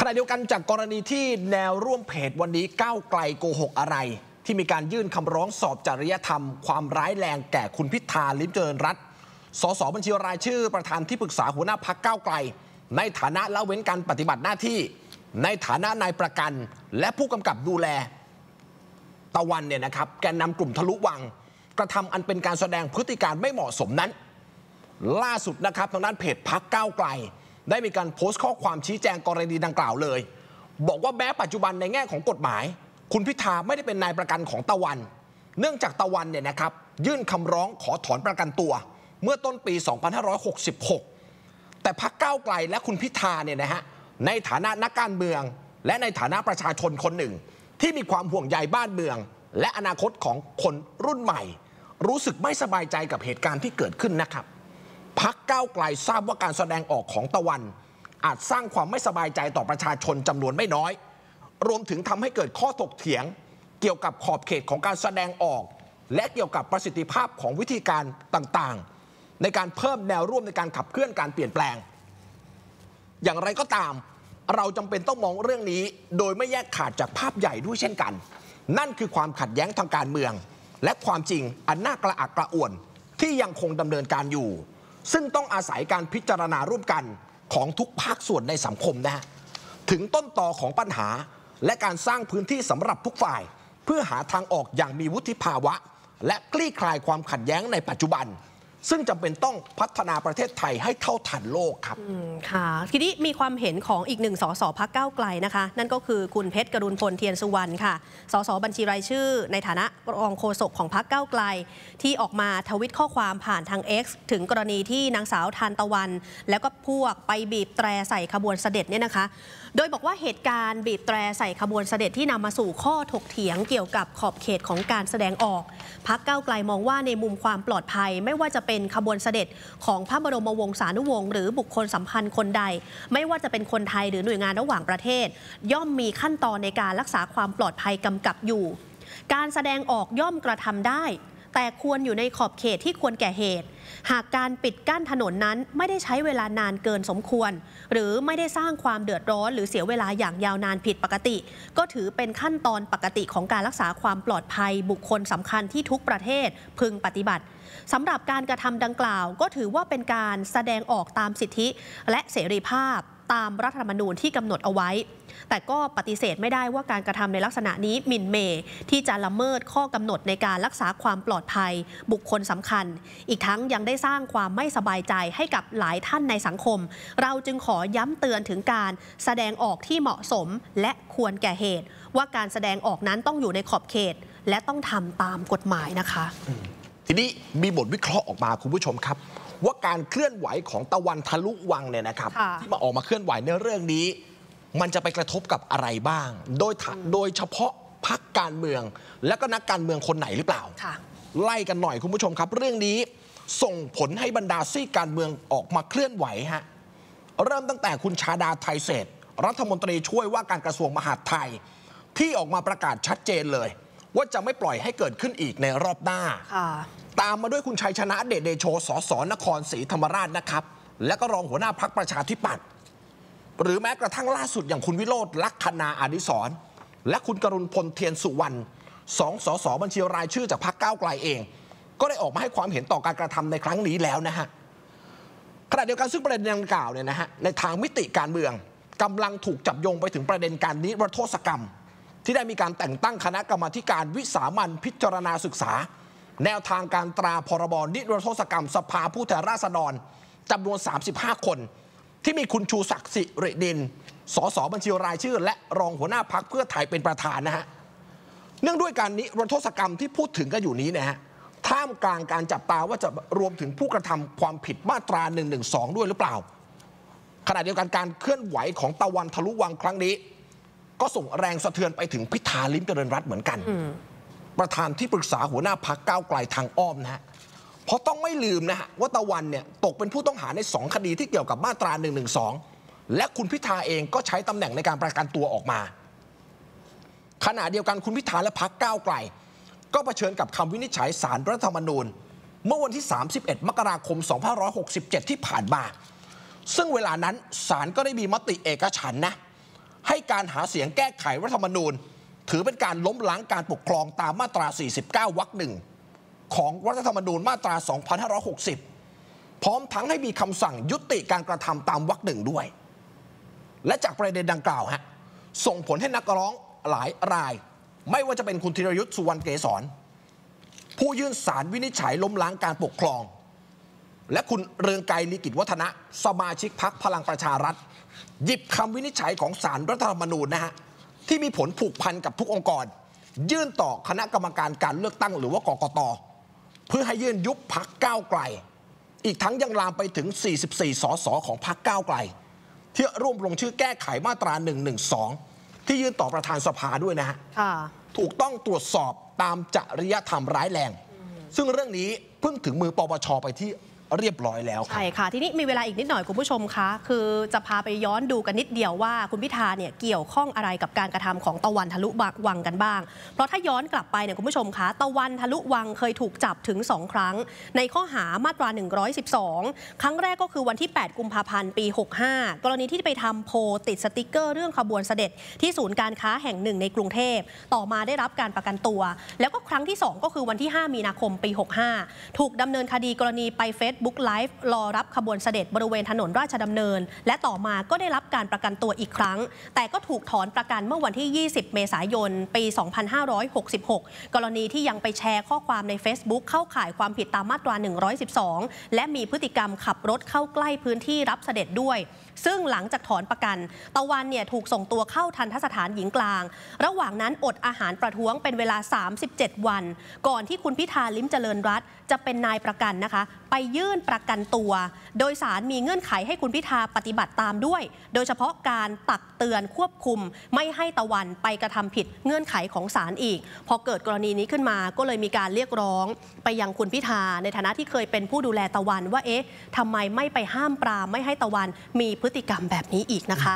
ขณะเดียวกันจากกรณีที่แนวร่วมเพจวันนี้ก้าวไกลโกหกอะไรที่มีการยื่นคำร้องสอบจริยธรรมความร้ายแรงแก่คุณพิธาลิ้มเจริญรัตน์สสบัญชีรายชื่อประธานที่ปรึกษาหัวหน้าพรรคก้าวไกลในฐานะละเว้นการปฏิบัติหน้าที่ในฐานะนายประกันและผู้กำกับดูแลตะวันเนี่ยนะครับแกนนำกลุ่มทะลุวังกระทำอันเป็นการแสดงพฤติการไม่เหมาะสมนั้นล่าสุดนะครับทางด้านเพจพรรคก้าวไกลได้มีการโพสต์ข้อความชี้แจงกรณีดังกล่าวเลยบอกว่าแม้ปัจจุบันในแง่ของกฎหมายคุณพิธาไม่ได้เป็นนายประกันของตะวันเนื่องจากตะวันเนี่ยนะครับยื่นคำร้องขอถอนประกันตัวเมื่อต้นปี 2566 แต่พรรคก้าวไกลและคุณพิธาเนี่ยนะฮะในฐานะนักการเมืองและในฐานะประชาชนคนหนึ่งที่มีความห่วงใยบ้านเมืองและอนาคตของคนรุ่นใหม่รู้สึกไม่สบายใจกับเหตุการณ์ที่เกิดขึ้นนะครับพรรคก้าวไกลทราบว่าการแสดงออกของตะวันอาจสร้างความไม่สบายใจต่อประชาชนจำนวนไม่น้อยรวมถึงทำให้เกิดข้อถกเถียงเกี่ยวกับขอบเขตของการแสดงออกและเกี่ยวกับประสิทธิภาพของวิธีการต่างๆในการเพิ่มแนวร่วมในการขับเคลื่อนการเปลี่ยนแปลงอย่างไรก็ตามเราจำเป็นต้องมองเรื่องนี้โดยไม่แยกขาดจากภาพใหญ่ด้วยเช่นกันนั่นคือความขัดแย้งทางการเมืองและความจริงอันน่ากระอักกระอ่วนที่ยังคงดำเนินการอยู่ซึ่งต้องอาศัยการพิจารณาร่วมกันของทุกภาคส่วนในสังคมนะฮะถึงต้นตอของปัญหาและการสร้างพื้นที่สำหรับทุกฝ่ายเพื่อหาทางออกอย่างมีวุฒิภาวะและคลี่คลายความขัดแย้งในปัจจุบันซึ่งจำเป็นต้องพัฒนาประเทศไทยให้เท่าทันโลกครับค่ะทีนี้มีความเห็นของอีกหนึ่งสสพรรคก้าวไกลนะคะนั่นก็คือคุณเพชรกรุณพลเทียนสุวรรณค่ะสสบัญชีรายชื่อในฐานะรองโฆษกของพรรคก้าวไกลที่ออกมาทวิตข้อความผ่านทาง X ถึงกรณีที่นางสาวทานตะวันแล้วก็พวกไปบีบแตรใส่ขบวนเสด็จเนี่ยนะคะโดยบอกว่าเหตุการณ์บีบแตรใส่ขบวนเสด็จที่นำมาสู่ข้อถกเถียงเกี่ยวกับขอบเขตของการแสดงออกพรรคก้าวไกลมองว่าในมุมความปลอดภัยไม่ว่าจะเป็นขบวนเสด็จของพระบรมวงศานุวงศ์หรือบุคคลสำคัญคนใดไม่ว่าจะเป็นคนไทยหรือหน่วยงานระหว่างประเทศย่อมมีขั้นตอนในการรักษาความปลอดภัยกำกับอยู่การแสดงออกย่อมกระทำได้แต่ควรอยู่ในขอบเขตที่ควรแก่เหตุหากการปิดกั้นถนนนั้นไม่ได้ใช้เวลานานเกินสมควรหรือไม่ได้สร้างความเดือดร้อนหรือเสียเวลาอย่างยาวนานผิดปกติก็ถือเป็นขั้นตอนปกติของการรักษาความปลอดภัยบุคคลสำคัญที่ทุกประเทศพึงปฏิบัติสำหรับการกระทำดังกล่าวก็ถือว่าเป็นการแสดงออกตามสิทธิและเสรีภาพตามรัฐธรรมนูญที่กำหนดเอาไว้แต่ก็ปฏิเสธไม่ได้ว่าการกระทำในลักษณะนี้หมิ่นเมย์ที่จะละเมิดข้อกำหนดในการรักษาความปลอดภัยบุคคลสำคัญอีกทั้งยังได้สร้างความไม่สบายใจให้กับหลายท่านในสังคมเราจึงขอย้ำเตือนถึงการแสดงออกที่เหมาะสมและควรแก่เหตุว่าการแสดงออกนั้นต้องอยู่ในขอบเขตและต้องทำตามกฎหมายนะคะทีนี้มีบทวิเคราะห์ออกมาคุณผู้ชมครับว่าการเคลื่อนไหวของตะวันทะลุวังเนี่ยนะครับที่มาออกมาเคลื่อนไหวในเรื่องนี้มันจะไปกระทบกับอะไรบ้างโดยเฉพาะพรรคการเมืองและก็นักการเมืองคนไหนหรือเปล่าไล่กันหน่อยคุณผู้ชมครับเรื่องนี้ส่งผลให้บรรดาซีกการเมืองออกมาเคลื่อนไหวฮะเริ่มตั้งแต่คุณชาดาไทเศษรัฐมนตรีช่วยว่าการกระทรวงมหาดไทยที่ออกมาประกาศชัดเจนเลยว่าจะไม่ปล่อยให้เกิดขึ้นอีกในรอบหน้าตามมาด้วยคุณชัยชนะเดชเดโชสสนครศรีธรรมราชนะครับและก็รองหัวหน้าพรรคประชาธิปัตย์หรือแม้กระทั่งล่าสุดอย่างคุณวิโรจน์ลักษณาอดิศรและคุณกรุณพลเทียนสุวรรณสองสสบัญชีรายชื่อจากพรรคก้าวไกลเองก็ได้ออกมาให้ความเห็นต่อการกระทำในครั้งนี้แล้วนะฮะขณะเดียวกันซึ่งประเด็นดังกล่าวเนี่ยนะฮะในทางมิติการเมืองกำลังถูกจับโยงไปถึงประเด็นการนิรโทษกรรมที่ได้มีการแต่งตั้งคณะกรรมการวิสามัญพิจารณาศึกษาแนวทางการตราพรบนิรโทษกรรมสภาผู้แทนราษฎรจำนวน35คนที่มีคุณชูศักดิ์สิริดินสสบัญชีรายชื่อและรองหัวหน้าพรรคเพื่อไทยเป็นประธานนะฮะเนื่องด้วยการนิรโทษกรรมที่พูดถึงกันอยู่นี้นะฮะท่ามกลางการจับตาว่าจะรวมถึงผู้กระทำความผิดมาตรา112ด้วยหรือเปล่าขณะเดียวกันการเคลื่อนไหวของตะวันทะลุวังครั้งนี้ก็ส่งแรงสะเทือนไปถึงพิธาลิ้มเจริญรัตน์เหมือนกันประธานที่ปรึกษาหัวหน้าพรรคก้าวไกลทางอ้อมนะฮะเพราะต้องไม่ลืมนะฮะว่าตะวันเนี่ยตกเป็นผู้ต้องหาใน2คดีที่เกี่ยวกับมาตรา112และคุณพิธาเองก็ใช้ตำแหน่งในการประกันตัวออกมาขณะเดียวกันคุณพิธาและพรรคก้าวไกลก็เผชิญกับคำวินิจฉัยศาลรัฐธรรมนูญเมื่อวันที่31มกราคม2567ที่ผ่านมาซึ่งเวลานั้นศาลก็ได้มีมติเอกฉันท์นะ การหาเสียงแก้ไขรัฐธรรมนูญถือเป็นการล้มล้างการปกครองตามมาตรา49วรรคหนึ่งของรัฐธรรมนูญมาตรา2560พร้อมทั้งให้มีคำสั่งยุติการกระทำตามวรรคหนึ่งด้วยและจากประเด็นดังกล่าวส่งผลให้นักร้องหลายรายไม่ว่าจะเป็นคุณธีรยุทธ์สุวรรณเกษรผู้ยื่นสารวินิจฉัยล้มล้างการปกครองและคุณเรืองไกร ลีกิจวัฒนะสมาชิกพรรคพลังประชารัฐหยิบคำวินิจฉัยของศาลรัฐธรรมนูญที่มีผลผูกพันกับทุกองค์กรยื่นต่อคณะกรรมการการเลือกตั้งหรือว่ากกต.เพื่อให้ยื่นยุบพรรคก้าวไกลอีกทั้งยังลามไปถึง44 สส.ของพรรคก้าวไกลที่ร่วมลงชื่อแก้ไขมาตรา112ที่ยื่นต่อประธานสภาด้วยนะฮะถูกต้องตรวจสอบตามจริยธรรมร้ายแรงซึ่งเรื่องนี้เพิ่งถึงมือปปช.ไปที่เรียบร้อยแล้วใช่ค่ะทีนี้มีเวลาอีกนิดหน่อยคุณผู้ชมคะคือจะพาไปย้อนดูกันนิดเดียวว่าคุณพิธาเนี่ยเกี่ยวข้องอะไรกับการกระทำของตะวันทะลุวังกันบ้างเพราะถ้าย้อนกลับไปเนี่ยคุณผู้ชมคะตะวันทะลุวังเคยถูกจับถึง2ครั้งในข้อหามาตรา112ครั้งแรกก็คือวันที่8กุมภาพันธ์ปี65กรณีที่ไปทำโพลติดสติกเกอร์เรื่องขบวนเสด็จที่ศูนย์การค้าแห่งหนึ่งในกรุงเทพต่อมาได้รับการประกันตัวแล้วก็ครั้งที่2ก็คือวันที่5มีนาคมปี65ถูกดำเนินคดีกรณีไปเฟซบุ๊กไลฟ์รอรับขบวนเสด็จบริเวณถนนราชดำเนินและต่อมาก็ได้รับการประกันตัวอีกครั้งแต่ก็ถูกถอนประกันเมื่อวันที่20เมษายนปี2566กรณีที่ยังไปแชร์ข้อความใน Facebook เข้าข่ายความผิดตามมาตรา112และมีพฤติกรรมขับรถเข้าใกล้พื้นที่รับเสด็จด้วยซึ่งหลังจากถอนประกันตะวันเนี่ยถูกส่งตัวเข้าทันทสถานหญิงกลางระหว่างนั้นอดอาหารประท้วงเป็นเวลา37วันก่อนที่คุณพิธาลิ้มเจริญรัตน์จะเป็นนายประกันนะคะไปยื่นประกันตัวโดยศาลมีเงื่อนไขให้คุณพิธาปฏิบัติตามด้วยโดยเฉพาะการตักเตือนควบคุมไม่ให้ตะวันไปกระทำผิดเงื่อนไขของศาลอีกพอเกิดกรณีนี้ขึ้นมาก็เลยมีการเรียกร้องไปยังคุณพิธาในฐานะที่เคยเป็นผู้ดูแลตะวันว่าทำไมไม่ไปห้ามปรามไม่ให้ตะวันมีพฤติกรรมแบบนี้อีกนะคะ